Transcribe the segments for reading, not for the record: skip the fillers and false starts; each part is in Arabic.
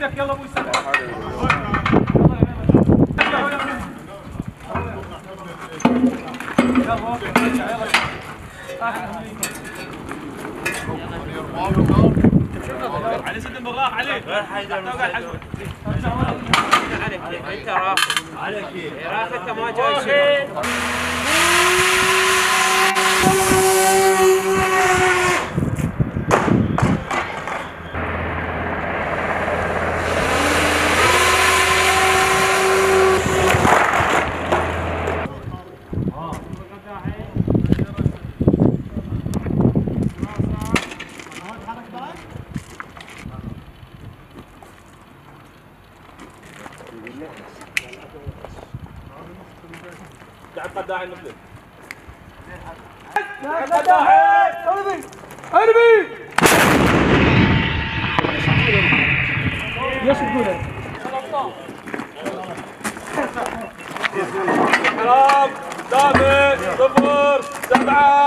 ايدك يلا ابو يسلمك. علي سد بالراحه عليك. انت عليك راحتك ما جاي شيء. داعي المفلس داعي ارمي يا شبوله حرام ثابت 0 7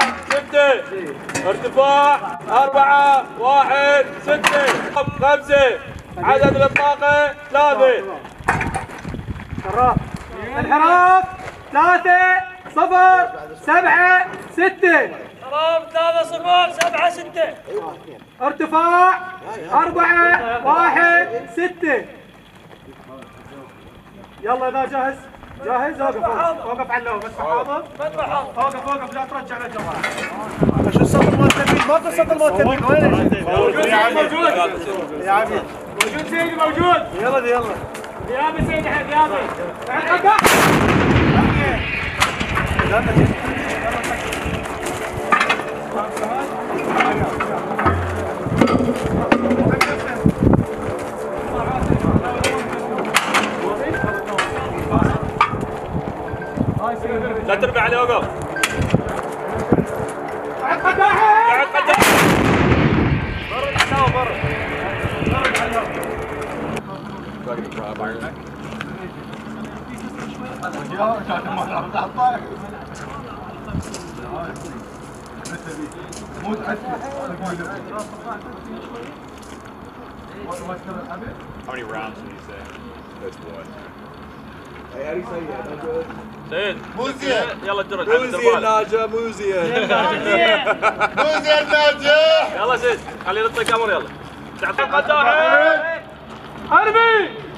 6 ارتفاع 4 1 6 5 عدد الطاقة 3 انحراف 3 0 7 6 3 0 7 6 ارتفاع 4 1 6 يلا اذا جاهز جاهز اوقف على اللوح بس حاضر اوقف لا ترجع للجماعة شو السطر مال تنبيه ما السطر مال تنبيه وين موجود يا عمي موجود سيدي موجود يلا ديابي سيدي ديابي لا تجد لا تربي عليه وقف برا How many rounds did you say? That's one. Hey, how do you say that? That's good. Say it. Muzia. Yalla Durrah. Muzia Naja. Muzia Naja. Yalla Sid. خلينا نطلع كاميرا يلا. تعطي قدام. أربي.